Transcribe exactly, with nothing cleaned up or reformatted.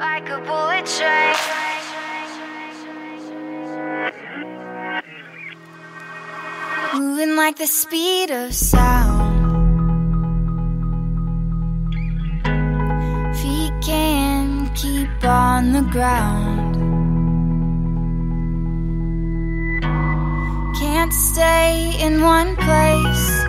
like a bullet train. Moving like the speed of sound. Feet can't keep on the ground. Can't stay in one place.